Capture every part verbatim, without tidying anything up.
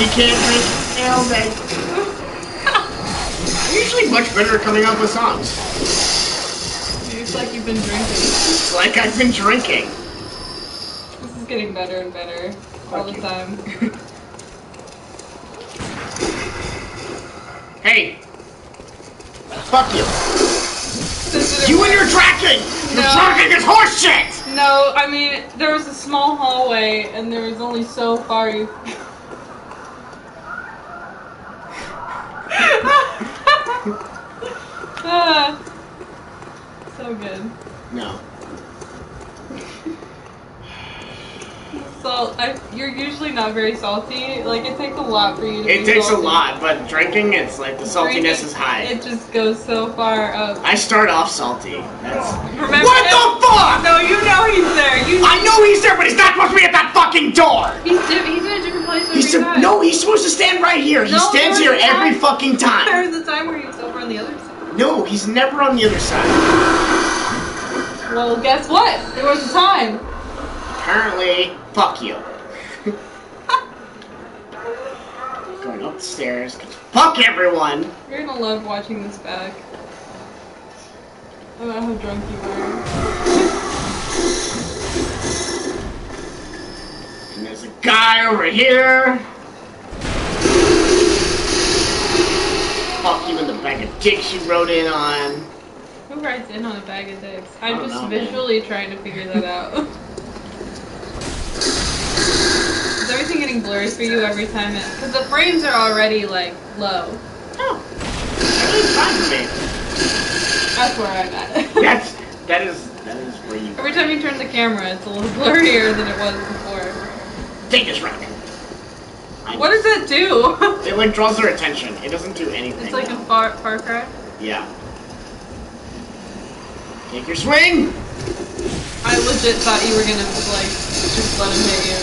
You can't drink all day. You're usually much better at coming up with songs. It's like you've been drinking. It's like I've been drinking. This is getting better and better all the time. Hey! Fuck you! You and your tracking! Your tracking is horse shit! No, I mean, there was a small hallway, and there was only so far you... ah, so good. No. Salt, I, you're usually not very salty. Like, it takes a lot for you to it be It takes salty. a lot, but drinking, it's like the saltiness drinking, is high. It just goes so far up. I start off salty. That's... Remember what him? the fuck? No, you know he's there. You know I know he's there, but he's not supposed to be at that fucking door. He's, he's in a different place every he's a, time. No, he's supposed to stand right here. He no, stands here every time. fucking time. There was a time where he was over on the other side. No, he's never on the other side. Well, guess what? There was a time. Apparently, fuck you. Going up the stairs, cause fuck everyone! You're gonna love watching this back. I don't know how drunk you were. And there's a guy over here! Fuck you in the bag of dicks you rode in on. Who rides in on a bag of dicks? I'm just know, visually man. trying to figure that out. Is everything getting blurry for you every time? Because the frames are already, like, low. Oh. Everything's fine for me. That's where I'm at. That's, that is, that is where you... Every time you turn the camera, it's a little blurrier than it was before. Take this rock. I what does that do? It, like, draws their attention. It doesn't do anything. It's like now. a far, far cry? Yeah. Take your swing! I legit thought you were gonna, like, just let him hit you.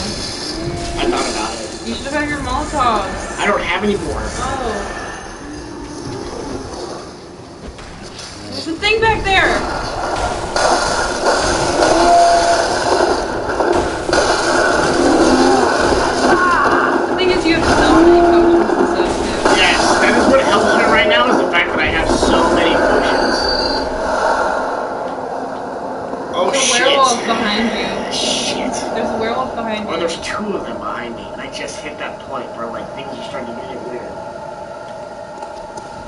I thought about it. You should have had your Molotovs. I don't have any more. Oh. There's a thing back there! Ah, the thing is, you have so many potions and stuff, too. Yes, that is what helps me right now, is the fact that I have so many potions. Oh, there's a shit. werewolf behind you. Shit. There's a werewolf behind you. Or there's two of them behind me, and I just hit that point where, like, things are starting to get weird.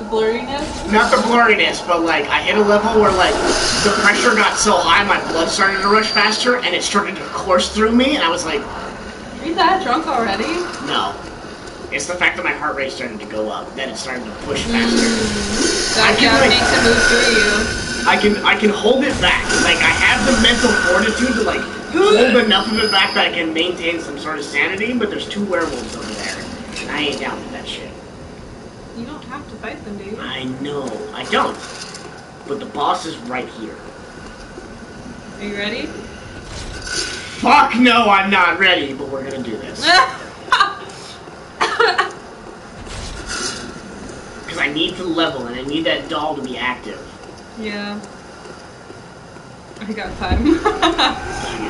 The blurriness? Not the blurriness, but, like, I hit a level where, like, the pressure got so high, my blood started to rush faster, and it started to course through me, and I was like... Are you that drunk already? No. It's the fact that my heart rate started to go up, that it started to push faster. Mm, that can, like, makes it move through you. I can I can hold it back. Like, I have the mental fortitude to, like, hold enough of it back that I can maintain some sort of sanity, but there's two werewolves over there, and I ain't down with that shit. You don't have to fight them, do you? I know. I don't. But the boss is right here. Are you ready? Fuck no, I'm not ready, but we're gonna do this. Because I need to level, and I need that doll to be active. Yeah. I got time.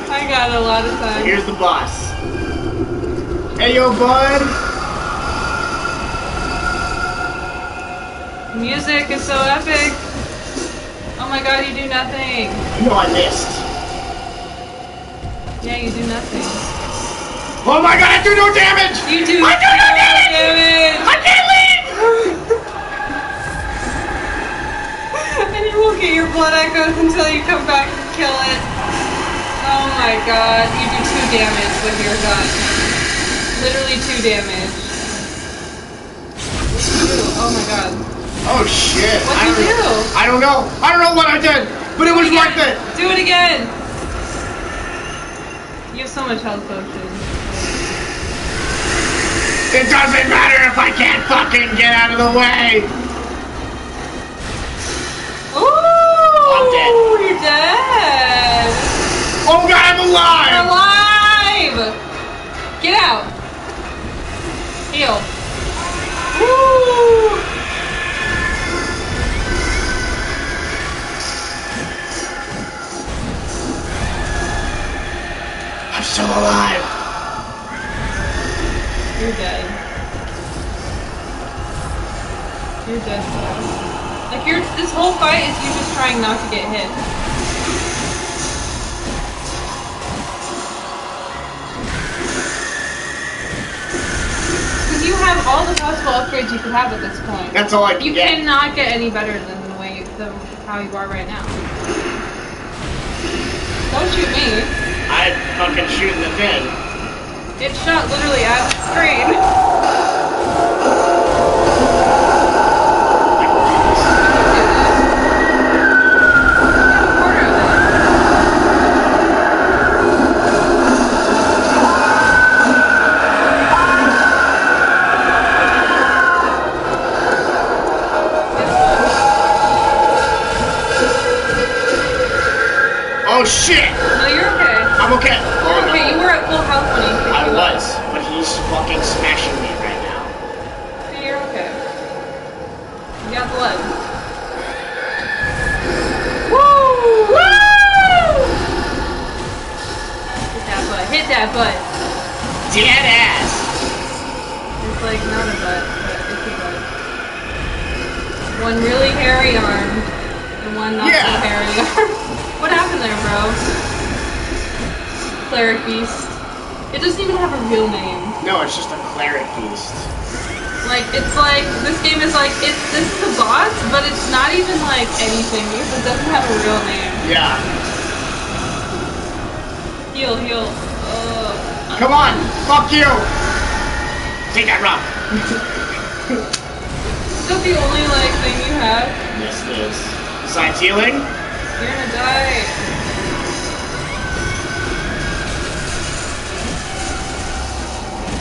I got a lot of time. Here's the boss. Hey, yo, bud! Music is so epic. Oh my god, you do nothing. No, I missed. Yeah, you do nothing. Oh my god, I do no damage! You do, I do no damage! damage! I can't leave! And you will get your blood echoes until you come back and kill it. Oh my god, you do two damage with your gun. Literally two damage. What do you do? Oh my god. Oh shit. What do you do? I don't know. I don't know what I did, but it was like that. Do it again. You have so much health potions. It doesn't matter if I can't fucking get out of the way. Ooh, I'm dead. You're dead. Oh god, I'm alive! You're alive! Get out. Heal. Woo! I'm still alive. You're dead. You're dead to us. Like, you're, this whole fight is you just trying not to get hit. Because you have all the possible upgrades you could have at this point. That's all I can You get. cannot get any better than the way, the, how you are right now. Don't shoot me. I fucking shoot the thing. It shot literally at the screen. Oh shit! No, you're okay. I'm okay. You're okay, you were at full health when you I was, but he's fucking smashing me right now. So you're okay. You got blood. Woo! Woo! Hit that butt. Hit that butt. Dead ass. It's like not a butt, but it's a butt. One really hairy arm, and one not yeah. so hairy arm. What happened there, bro? Cleric beast. It doesn't even have a real name. No, it's just a cleric beast. Like, it's like, this game is like, it's this is a boss, but it's not even like anything. It doesn't have a real name. Yeah. Heal, heal. Uh, Come on, fuck you! Take that rock. Is that the only, like, thing you have? Yes, it is. Besides healing? You're gonna die.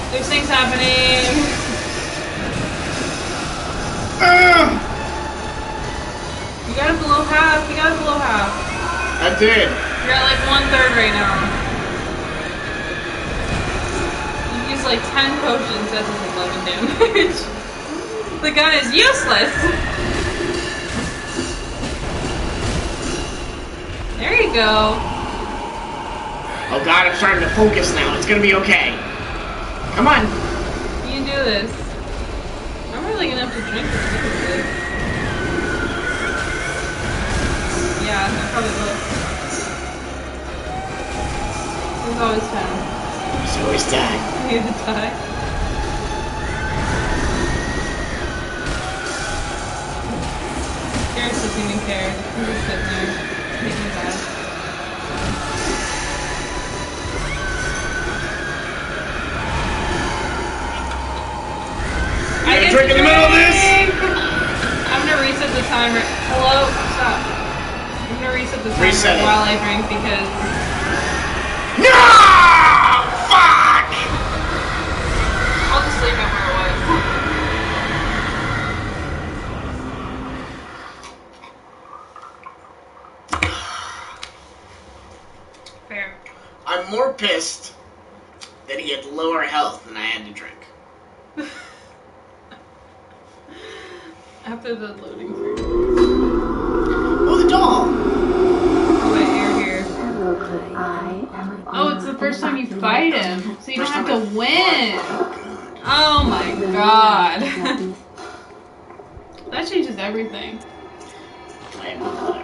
There's things happening. Uh, you got it below half. You got it below half. I did. You're at like one third right now. You used like ten potions. That's eleven damage. The gun is useless. There you go. Oh god, I'm starting to focus now. It's gonna be okay. Come on! You can do this. I'm really gonna have to drink this because of this. Yeah, I probably will. There's always time. There's always time. I need to die. Karen doesn't even care. I'm just sitting there. Making bad. I get drink in the middle of this! I'm gonna reset the timer. Hello? Stop. I'm gonna reset the timer reset while I drink because... No! Fuck! I'll just leave it where it was. Fair. I'm more pissed that he had lower health than I had to drink. After the loading screen. Oh, the doll! Oh, wait, you're here. Oh, it's the first time you fight him, so you don't have to win! Oh my god. That changes everything. No.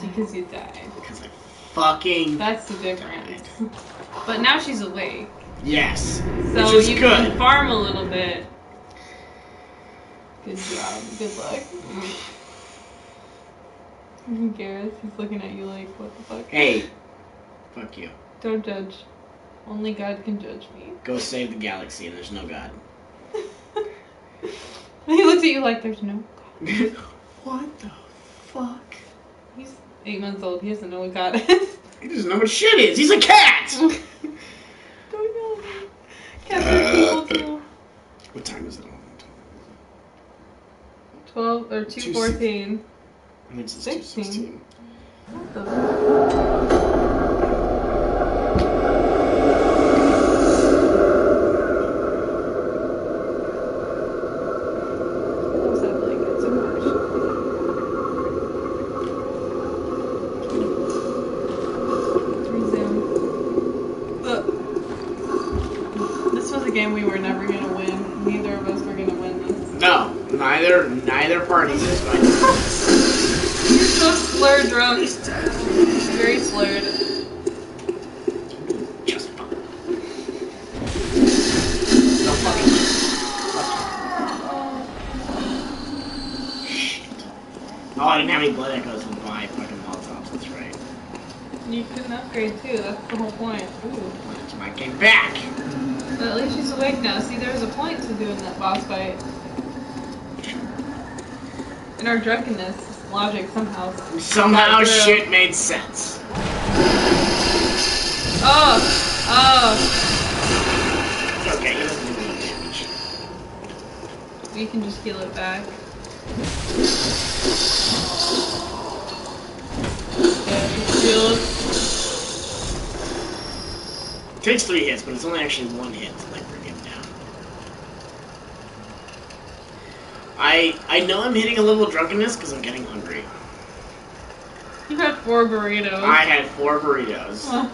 Because you died. Because I fucking That's the difference. Died. But now she's awake. Yes. So you good. can farm a little bit. Good job. Good luck. Gareth, he's looking at you like, what the fuck? Hey. Fuck you. Don't judge. Only God can judge me. Go save the galaxy and there's no God. He looks at you like, there's no God. What the fuck? He's eight months old. He doesn't know what God is. He doesn't know what shit is. He's a cat! Uh, what time is it? Twelve or two, two fourteen. I mean, it's sixteen. two sixteen. What the game we were never gonna win. neither of us were gonna win this. No, neither neither party is going to win this. You're so slurred drunk. Very slurred. Just fun. No fucking shit. Oh, I didn't have any blood echoes in my fucking Molotovs, that's right. You couldn't upgrade too, that's the whole point. Ooh. I came back! But at least she's awake now. See, there was a point to doing that boss fight. In our drunkenness, logic somehow. Somehow shit made sense. Oh! Oh! It's okay, you don't do any damage. We can just heal it back. Yeah, heal it. It takes three hits, but it's only actually one hit to like bring him down. I I know I'm hitting a level of drunkenness because I'm getting hungry. You had four burritos. I had four burritos. Well,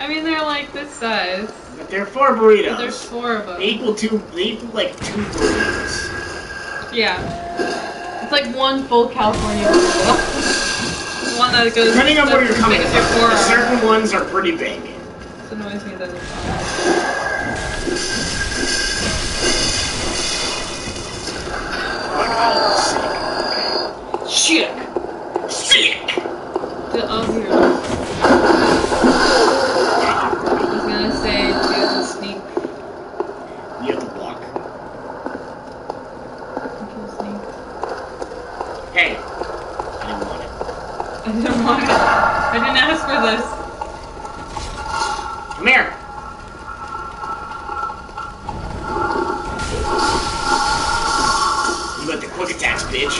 I mean, they're like this size. But they're four burritos. But there's four of them. They equal two. They equal like two burritos. Yeah, it's like one full California burrito. One that goes. Depending on where you're coming from, certain ones are pretty big. It annoys me that it's sick. Okay. Sick! Sick! The oh, here. I was gonna say, she has a sneak. You have to block. I can sneak. Hey! I didn't want it. I didn't want it. I didn't ask for this. Come here! You got the quick attacks, bitch!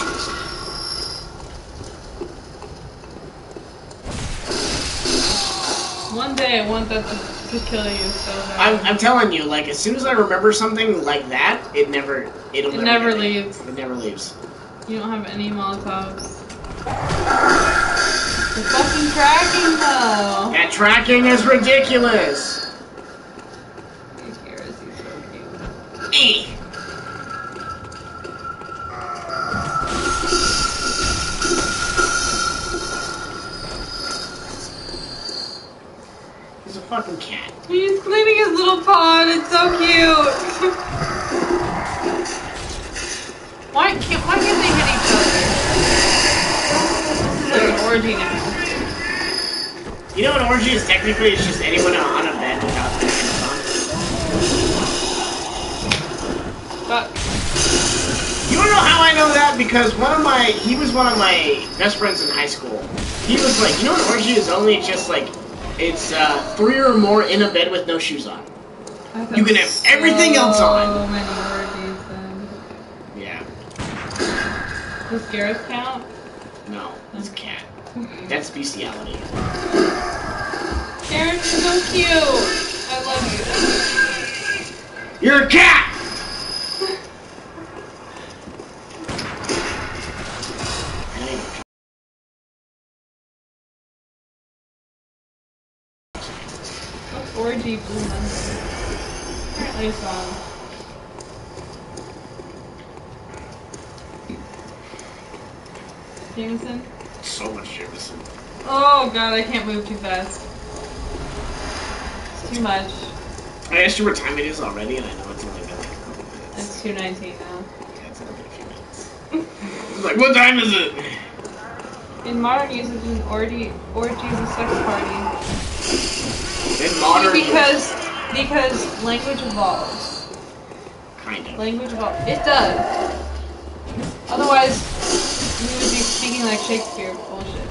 One day I want that to, to kill you so bad. I'm, I'm telling you, like, as soon as I remember something like that, it never... It'll it never, never leaves. It never leaves. You don't have any Molotovs. The fucking tracking, though! That tracking is ridiculous! These heroes are so cute. Eee! He's a fucking cat. He's cleaning his little paw, it's so cute! Why can't, why can't they hit each other? This is like an orgy now. You know, an orgy is technically it's just anyone on a bed without pants on. Fuck. You wanna know how I know that? Because one of my, he was one of my best friends in high school. He was like, you know, an orgy is only just like, it's uh, three or more in a bed with no shoes on. You can have so everything else on. Many orgies then. Yeah. Does Gareth count? No, it's a cat. That's bestiality. Karen, you're so cute! I love you. You're a cat! What's orgy blue monster? Apparently it's on. Jameson? So much Jameson. Oh god, I can't move too fast. It's too much. I asked you what time it is already, and I know it's only been like a couple minutes. It's two nineteen now. Yeah, it's only been a few minutes. It's like, what time is it? In modern usage, an orgy, orgy is a sex party. In modern because usage. Because language evolves. Kind of. Language evolves. It does. Otherwise... we would be speaking like Shakespeare bullshit.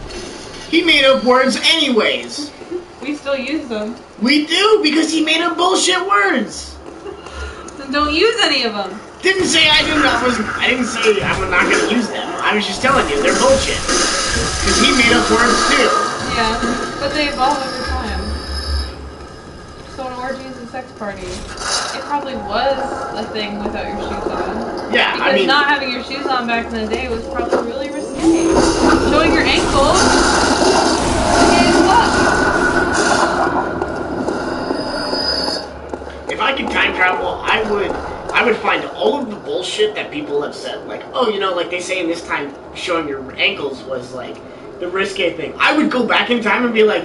He made up words anyways. We still use them. We do, because he made up bullshit words. Then don't use any of them. Didn't say I didn't I, was, I didn't say I'm not gonna use them. I was just telling you, they're bullshit. Because he made up words too. Yeah, but they evolve over time. So an orgy is a sex party. It probably was a thing without your shoes on. Yeah, because I mean, not having your shoes on back in the day was probably really risky. Showing your ankles. Okay, look. If I could time travel, I would. I would find all of the bullshit that people have said, like, oh, you know, like they say in this time, showing your ankles was, like, the risque thing. I would go back in time and be like,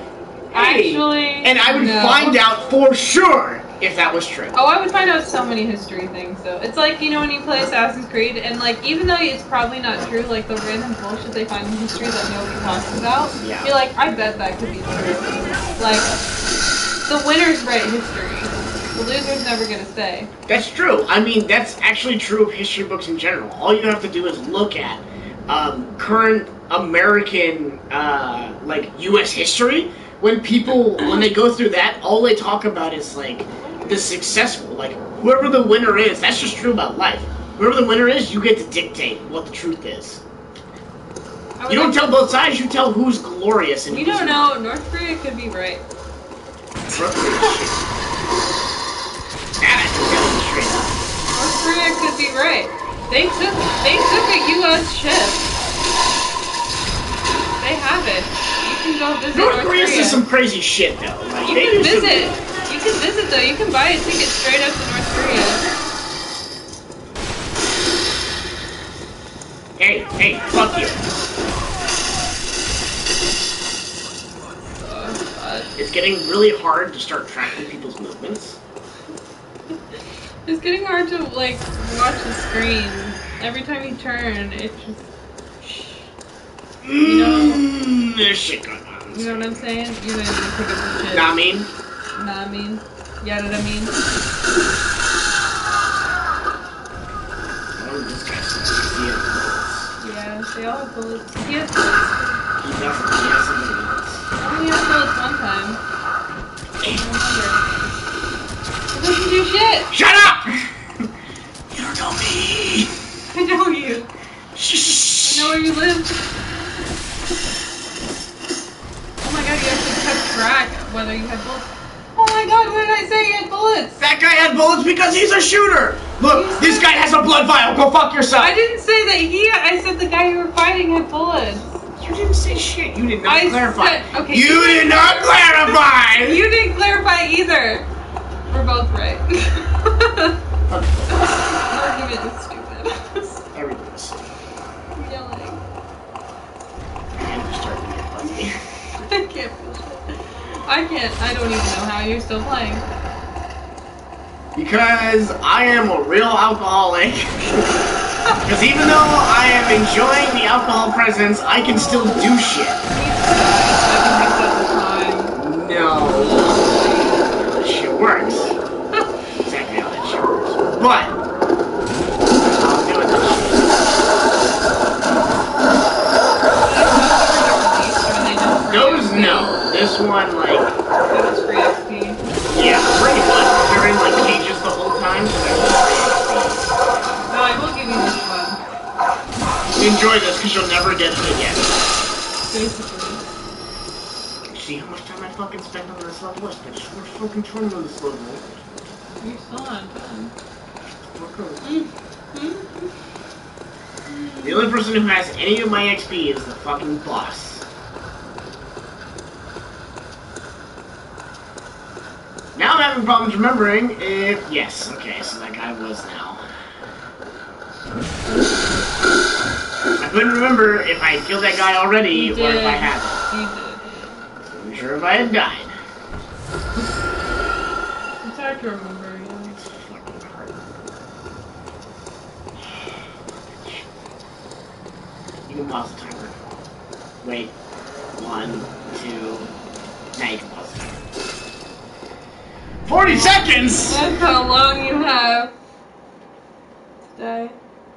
hey. Actually, and I would no. find out for sure if that was true. Oh, I would find out so many history things, though. It's like, you know, when you play Assassin's Creed, and, like, even though it's probably not true, like, the random bullshit they find in history that nobody talks about, yeah. you're like, I bet that could be true. Like, the winners write history. The loser's never gonna say. That's true. I mean, that's actually true of history books in general. All you have to do is look at um, current American, uh, like, U S history. When people, when they go through that, all they talk about is, like, the successful. Like, whoever the winner is, that's just true about life. Whoever the winner is, you get to dictate what the truth is. You don't tell both sides, you tell who's glorious. And you don't know. North Korea could be right. North Korea could be right. They took they took a U S ship. They have it. You can go visit North, North Korea. North Korea is some crazy shit though. Like, you can visit. Some... You can visit though. You can buy a ticket straight up to North Korea. Hey, hey, fuck you. Oh, it's getting really hard to start tracking people's movements. It's getting hard to, like, watch the screen. Every time you turn, it just... You know... Mm, there's shit going on. You know what I'm saying? You guys just pick up the shit. Nah, mean. Nah, mean. Yeah, did I mean? Oh, this guy's like, he has bullets. Yeah, they all have bullets. He has bullets. He doesn't. He has some bullets. He has bullets one time. I wonder. Don't do shit! Shut up! You don't know me! I know you. Shh. I know where you live. Oh my god, you actually kept track of whether you had bullets. Oh my god, why did I say you had bullets? That guy had bullets because he's a shooter! Look, he's this guy has a blood vial, go fuck yourself! I didn't say that he, I said the guy you were fighting had bullets. You didn't say shit, you did not I clarify. Said, okay, you, you did not clarify! You didn't clarify either. We're both right. Argument is stupid. Everything's stupid. I'm yelling. I'm starting to get fuzzy. I can't push it. I can't. I don't even know how you're still playing. Because I am a real alcoholic. Because even though I am enjoying the alcohol presence, I can still do shit. No. Works. Exactly how that shit works. But I'll do it this way. Those no. This one like that was free X P. Yeah, pretty much. They're in like cages the whole time, so they're free. No, I will give you this one. Enjoy this because you'll never get it again. Basically. See how much time I fucking spent on this level? I spent so much fucking time on this level. You're still on time. The only person who has any of my X P is the fucking boss. Now I'm having problems remembering if... Yes, okay, so that guy was now. I couldn't remember if I killed that guy already or if I hadn't. You did. I'm sure if I had died. It's hard to remember, yeah. It's fucking hard. You can pause the timer. Wait. One, two... Now you can pause the timer. forty seconds! That's how long you have. To die.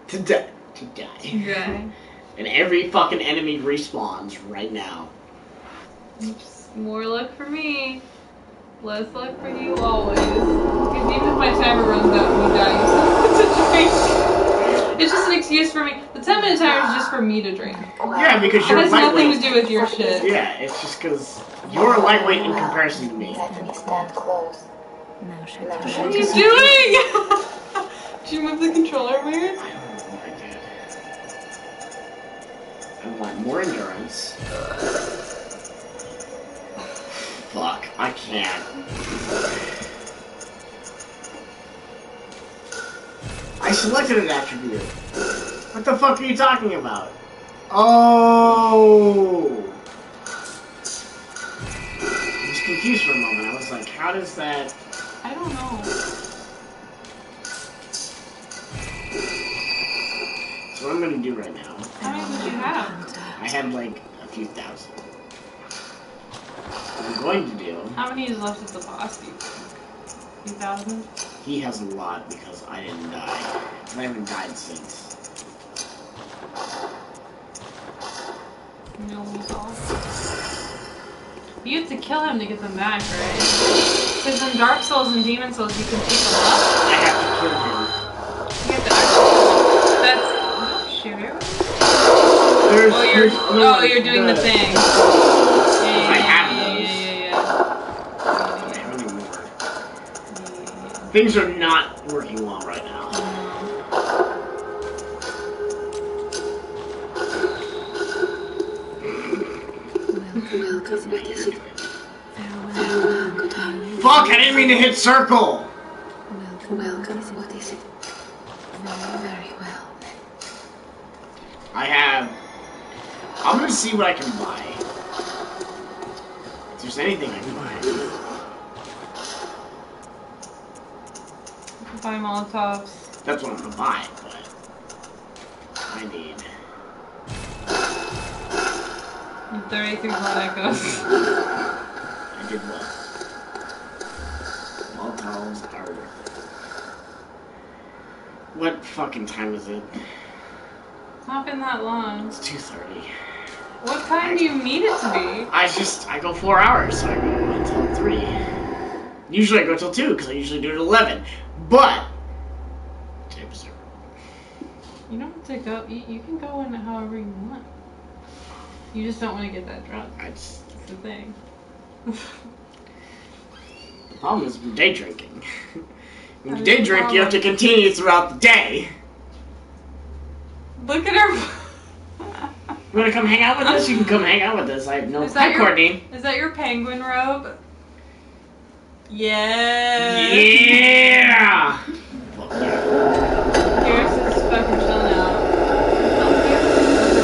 To die. To die. To die. And every fucking enemy respawns right now. More luck for me, less luck for you always. Because even if my timer runs out and you die, you still have to drink. It's just an excuse for me. The ten minute timer is just for me to drink. Yeah, because you're lightweight. It has nothing to do with your shit. Yeah, it's just because you're lightweight in comparison to me. What are you doing? Did you move the controller weird? I don't know what I did. I want more endurance. Fuck, I can't. selected an attribute. What the fuck are you talking about? Oh! I was confused for a moment. I was like, how does that... I don't know. So what I'm gonna do right now... How many would you have? I have like a few thousand. What I'm going to do... How many is left at the boss, do you think? A few thousand? He has a lot because I didn't die. And I haven't died since. No results. You have to kill him to get them back, right? Because in Dark Souls and Demon Souls, you can pick them up. I have to kill him. You have to actually. That's. Oh, shoot. There's, oh, you're, no, oh, you're doing the thing. Yeah, I have those. Yeah, yeah, yeah. I don't even work. Yeah. Things are not working well right now. Fuck, I didn't mean to hit circle! Welcome, welcome, what is it? Very well. I have... I'm gonna see what I can buy. If there's anything I can buy. You can buy Molotovs. That's what I'm gonna buy, but... I need... thirty-three blood echoes. I did well. Molotovs are worth it. What fucking time is it? It's not been that long. It's two thirty. What time I, do you need it to be? I just, I go four hours, so I go until three. Usually I go till two, because I usually do it at eleven. But, time's over. You don't have to go, you, you can go in however you want. You just don't want to get that drunk. I just... That's the thing. The problem is from day drinking. When you day drink, you have to continue throughout the day. Look at her. You want to come hang out with us? You can come hang out with us. I have no... Hi, your, Courtney. Is that your penguin robe? Yeah. Yeah! Fuck yeah. Here's his fucking chill now.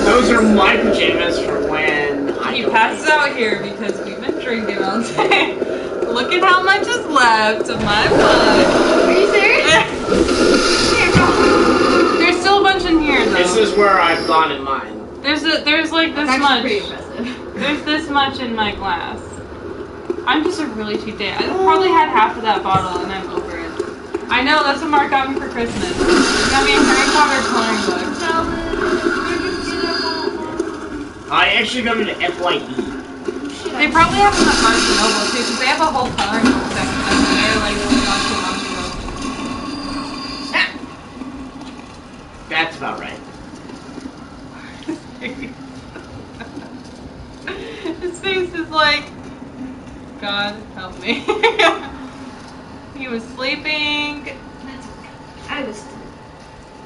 Those are my pajamas for when I He passes eat. Out here because we've been drinking all day. Look at how much is left of my blood. Are you serious? There's still a bunch in here though. This is where I've gone in mine. There's a, there's like this That's much. Pretty impressive. There's this much in my glass. I'm just a really cheap day. I probably had half of that bottle and I'm over it. I know, that's what Mark got me for Christmas. He got me a Harry Potter coloring book. I actually got into F Y E. They probably have them at Barnes and Noble too, because they have a whole coloring book section up there, like a bunch of ah. That's about right. His face is like, God help me. He was sleeping. That's okay. I was sleeping.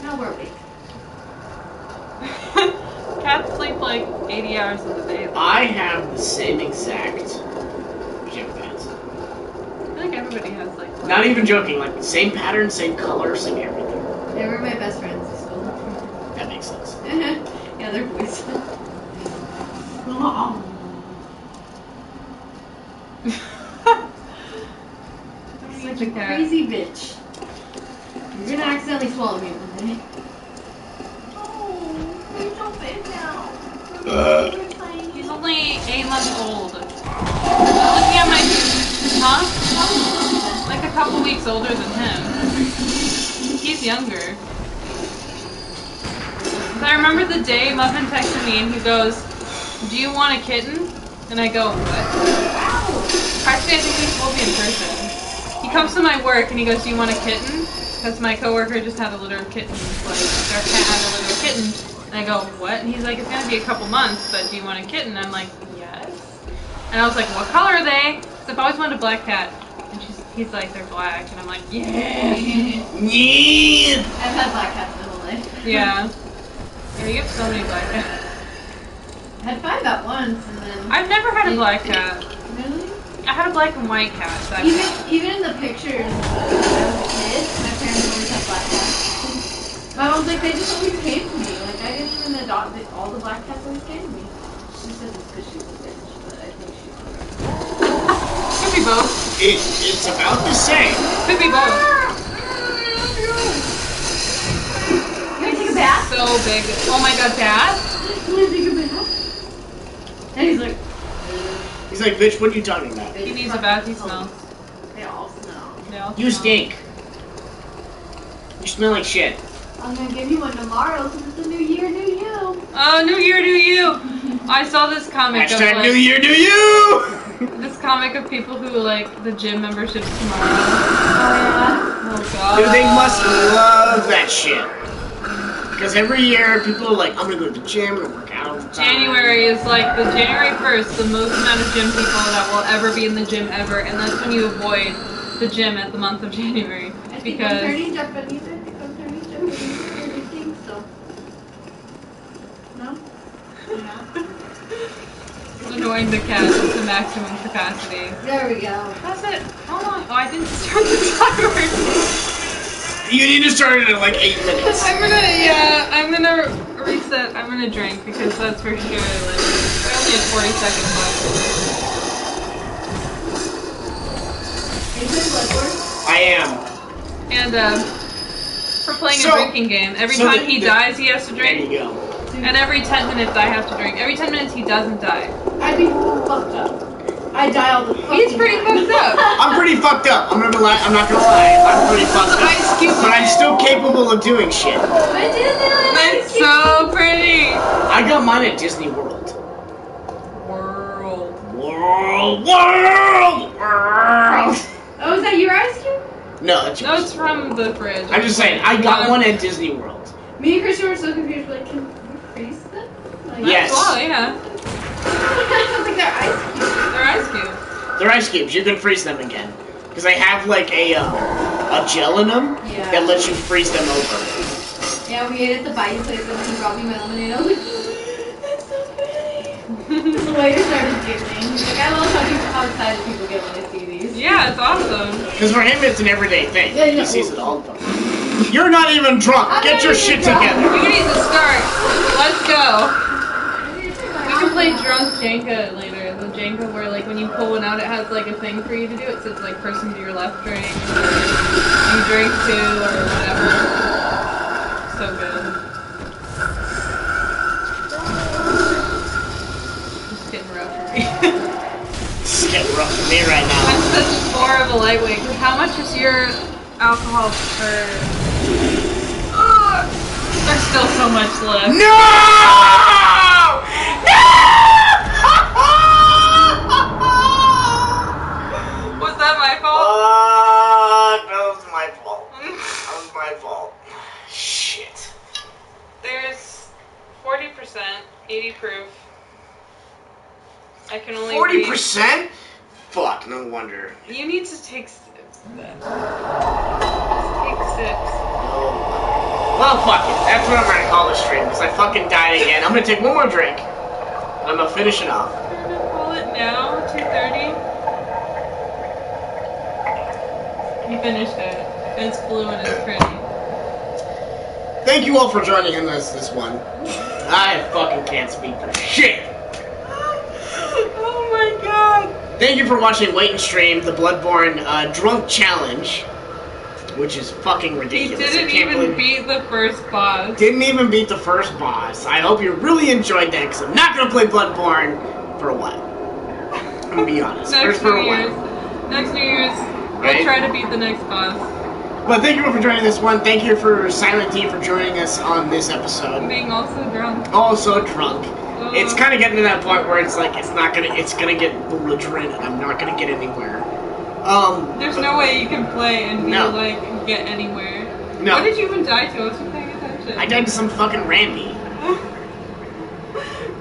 Now we're awake. Cats sleep like eighty hours of the day. Though. I have the same exact pajama pants. I think everybody has like. Not like, even joking, like the same pattern, same color, same everything. They were my best friends at school. That makes sense. Yeah, they're boys. Oh. Such a cat. Crazy bitch. You're gonna accidentally swallow me one day. Uh, He's only eight months old. I'm looking at my huh? Like a couple weeks older than him. He's younger. But I remember the day Muffin texted me and he goes, "Do you want a kitten?" And I go, "What?" Actually, I think we spoke in person. He comes to my work and he goes, "Do you want a kitten?" Because my coworker just had a litter of kittens. Like their cat had a litter of kittens. And I go, "What?" And he's like, "It's gonna be a couple months, but do you want a kitten?" And I'm like, "Yes." And I was like, "What color are they?" Because I've always wanted a black cat. And she's, he's like, "They're black." And I'm like, "Yeah." Yeah. I've had black cats my whole life. Yeah. Yeah, you have so many black cats. I had five at once, and then... I've never had a black cat. Really? I had a black and white cat. So even, even in the pictures, when I was a kid, my parents always had black cats. was like, they just always came to me. Like, I didn't even adopt it. All the black cats always came to me. She says it's because she was a bitch, but I think she was right. Could be both. It, it's about the same. Could be both. Can I take a bath? So big. Oh my god, bath? Can I take a bath? And he's like... He's like, bitch, what are you talking about? He needs a bath, he smells. They all smell. They all you smell. Stink. You smell like shit. I'm gonna give you one tomorrow because it's a new year, new you. Oh, new year, new you. I saw this comic Hashtag of like, new year, new you. This comic of people who like the gym memberships tomorrow. Oh, yeah. Oh, God. Dude, they must love that shit. Because every year people are like, I'm gonna go to the gym and work out all the time. January is like the January first, the most amount of gym people that will ever be in the gym ever, and that's when you avoid the gym at the month of January. I think because I'm turning Japanese, I think I'm turning Japanese and everything, so no? Yeah. Annoying the cat to the maximum capacity. There we go. That's it. How long? Oh, I didn't start the timer. You need to start it in like eight minutes. I'm gonna, yeah, I'm gonna reset. I'm gonna drink because that's for sure. Like, I only have forty seconds left. Are you playing Bloodborne? I am. And um, we're playing so, a drinking game. Every so time the, he the, dies, he has to drink. There you go. And every ten minutes, I have to drink. Every ten minutes, he doesn't die. I'd be fucked up. I die all the fucking He's pretty time. fucked up. I'm pretty fucked up. I'm not gonna lie. I'm not gonna lie. I'm pretty fucked up. Ice cube but I'm still capable of doing shit. I did it. That's so pretty. I got mine at Disney World. World. World. World. World. Oh, is that your ice cube? No, that's yours. No, it's from the fridge. I'm just saying. I got one at Disney World. Me and Christian were so confused. We're like, can we freeze them? Like, yes. Well, yeah. That sounds like they're ice cubes. They're ice cubes. They're ice cubes. You can freeze them again. Because they have like a um, a gel in them yeah. that lets you freeze them over. Yeah, we ate at the bite place and he brought me my lemonade. I was like, that's so pretty. The waiter started giggling. He's like, I love how people outside people get when they see these. Yeah, it's awesome. Because for him, it's an everyday thing. Yeah, yeah. He sees it all the time. You're not even drunk. I'm Get your shit drunk. together. You need to start. Let's go. You can play drunk Jenga later. The Jenga where, like, when you pull one out, it has, like, a thing for you to do. It says, like, person to your left drink, or you drink too, or whatever. So good. Just getting rough for me. Just getting rough for me right now. I'm such a four of a lightweight. Because how much is your alcohol per... Oh, there's still so much left. No! Was that my fault? Uh, that was my fault. That was my fault. Shit. There's forty percent, eighty proof. I can only forty percent? Fuck, no wonder. You need to take sips of that. Just take sips. No. Well, fuck it. That's what I'm gonna call the stream, because I fucking died again. I'm gonna take one more drink. I'm gonna finish it off. I'm gonna call it now, two thirty. You finished it. It's blue and it's pretty. Thank you all for joining in this this one. I fucking can't speak for shit. Oh my god. Thank you for watching Waite and Stream, the Bloodborne uh, Drunk Challenge. Which is fucking ridiculous. He didn't even believe... beat the first boss. Didn't even beat the first boss. I hope you really enjoyed that, because I'm not going to play Bloodborne for a while. I'm going to be honest. Next for New Year's. While. Next New Year's, right? We'll try to beat the next boss. Well, thank you all for joining this one. Thank you for Silent Tea for joining us on this episode. Being also drunk. Also drunk. Uh, it's kind of getting to that point where it's like, it's not going to, it's going to get belligerent, and I'm not going to get anywhere. Um, There's but, no way you can play and be no. like get anywhere. No. What did you even die to? I wasn't paying attention. I died to some fucking Randy.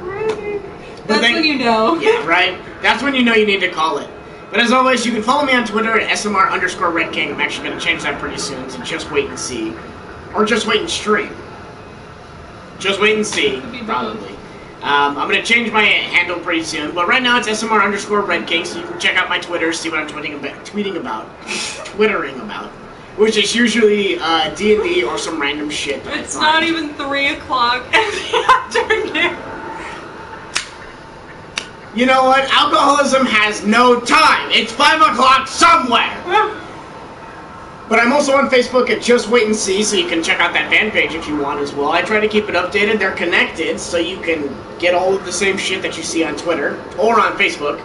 Randy. But That's then, when you know. Yeah, right? That's when you know you need to call it. But as always, you can follow me on Twitter at S M R underscore Red King. I'm actually going to change that pretty soon to Just Waite and See. Or Just Waite and Stream. Just Waite and See, probably. Um, I'm going to change my handle pretty soon, but right now it's S M R underscore Red King, so you can check out my Twitter, see what I'm tweeting about, tweeting about, twittering about. Which is usually uh, D and D or some random shit. That it's not even three o'clock in the afternoon. You know what? Alcoholism has no time. It's five o'clock somewhere. But I'm also on Facebook at Justwaiteandsee, so you can check out that fan page if you want as well. I try to keep it updated. They're connected, so you can get all of the same shit that you see on Twitter or on Facebook.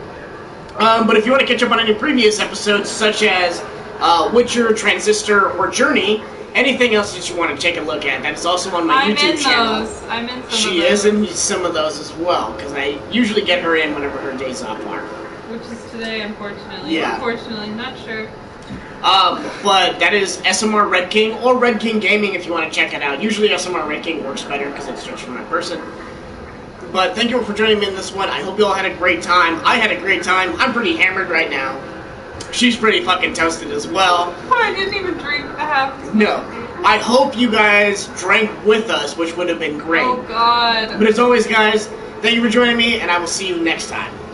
Um, but if you want to catch up on any previous episodes, such as Uh, Witcher, Transistor, or Journey, anything else that you want to take a look at, that's also on my I'm YouTube in channel. Those. I'm in some she of those. She is in some of those as well, because I usually get her in whenever her days off are. Which is today, unfortunately. Yeah. Unfortunately, not sure. Um, but that is S M R Red King, or Red King Gaming if you want to check it out. Usually S M R Red King works better because it's just from my person. But thank you all for joining me in this one. I hope you all had a great time. I had a great time. I'm pretty hammered right now. She's pretty fucking toasted as well. Oh, I didn't even drink the half. No. I hope you guys drank with us, which would have been great. Oh, God. But as always, guys, thank you for joining me, and I will see you next time.